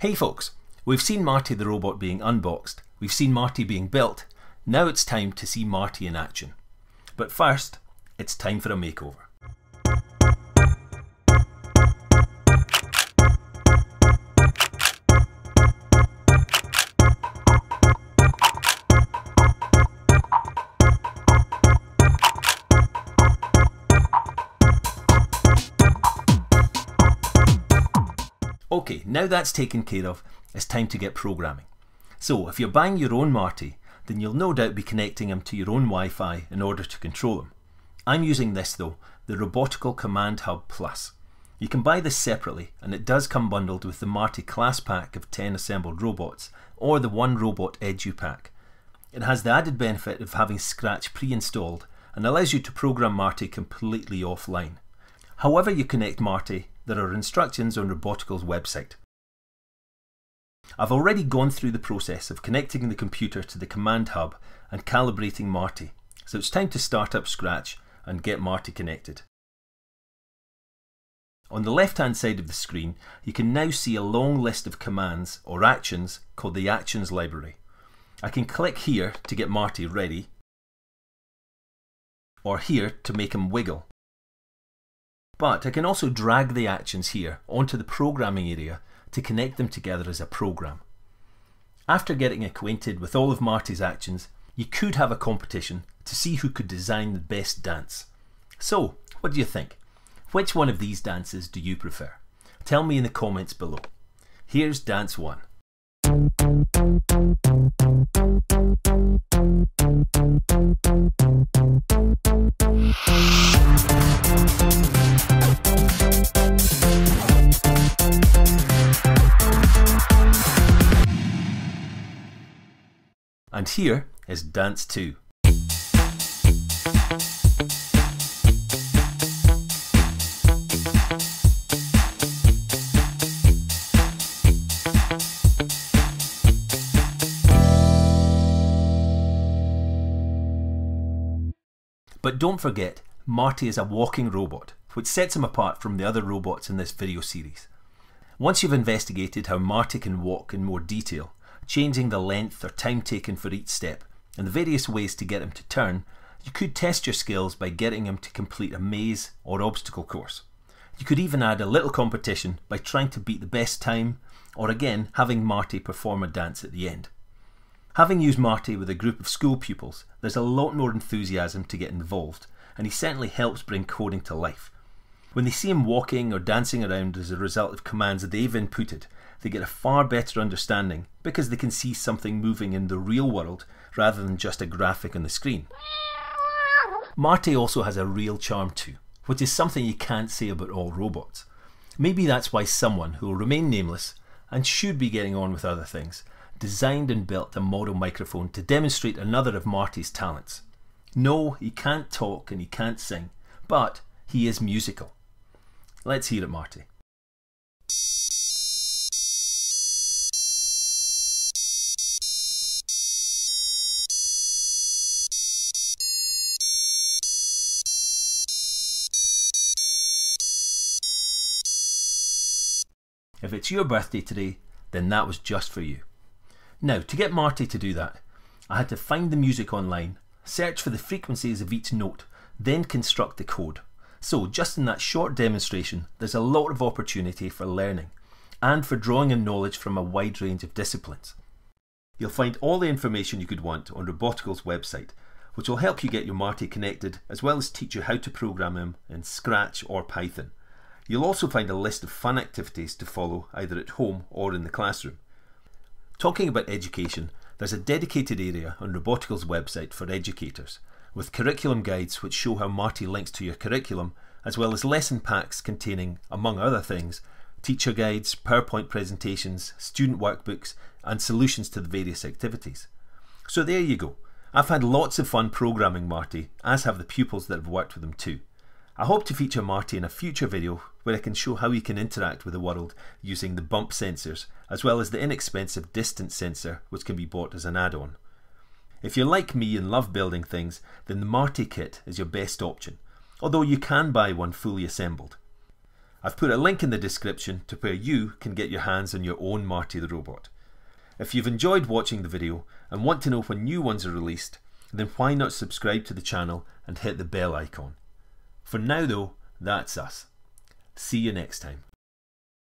Hey folks, we've seen Marty the robot being unboxed, we've seen Marty being built, now it's time to see Marty in action. But first, it's time for a makeover. Okay, now that's taken care of, it's time to get programming. So if you're buying your own Marty, then you'll no doubt be connecting him to your own Wi-Fi in order to control him. I'm using this though, the Robotical Command Hub Plus. You can buy this separately and it does come bundled with the Marty Class Pack of 10 assembled robots or the One Robot Edu Pack. It has the added benefit of having Scratch pre-installed and allows you to program Marty completely offline. However you connect Marty, there are instructions on Robotical's website. I've already gone through the process of connecting the computer to the command hub and calibrating Marty, so it's time to start up Scratch and get Marty connected. On the left hand side of the screen you can now see a long list of commands or actions called the Actions Library. I can click here to get Marty ready, or here to make him wiggle. But I can also drag the actions here onto the programming area to connect them together as a program. After getting acquainted with all of Marty's actions, you could have a competition to see who could design the best dance. So, what do you think? Which one of these dances do you prefer? Tell me in the comments below. Here's dance one. And here is dance two. But don't forget, Marty is a walking robot, which sets him apart from the other robots in this video series. Once you've investigated how Marty can walk in more detail, changing the length or time taken for each step, and the various ways to get him to turn, you could test your skills by getting him to complete a maze or obstacle course. You could even add a little competition by trying to beat the best time, or again having Marty perform a dance at the end. Having used Marty with a group of school pupils, there's a lot more enthusiasm to get involved, and he certainly helps bring coding to life. When they see him walking or dancing around as a result of commands that they've inputted, they get a far better understanding because they can see something moving in the real world rather than just a graphic on the screen. Marty also has a real charm too, which is something you can't say about all robots. Maybe that's why someone who will remain nameless and should be getting on with other things designed and built a model microphone to demonstrate another of Marty's talents. No, he can't talk and he can't sing, but he is musical. Let's hear it, Marty. If it's your birthday today, then that was just for you. Now, to get Marty to do that, I had to find the music online, search for the frequencies of each note, then construct the code. So just in that short demonstration, there's a lot of opportunity for learning and for drawing in knowledge from a wide range of disciplines. You'll find all the information you could want on Robotical's website, which will help you get your Marty connected as well as teach you how to program him in Scratch or Python. You'll also find a list of fun activities to follow either at home or in the classroom. Talking about education, there's a dedicated area on Robotical's website for educators, with curriculum guides which show how Marty links to your curriculum, as well as lesson packs containing, among other things, teacher guides, PowerPoint presentations, student workbooks, and solutions to the various activities. So there you go. I've had lots of fun programming Marty, as have the pupils that have worked with him too. I hope to feature Marty in a future video where I can show how he can interact with the world using the bump sensors as well as the inexpensive distance sensor which can be bought as an add-on. If you're like me and love building things, then the Marty kit is your best option, although you can buy one fully assembled. I've put a link in the description to where you can get your hands on your own Marty the Robot. If you've enjoyed watching the video and want to know when new ones are released, then why not subscribe to the channel and hit the bell icon. For now though, that's us. See you next time.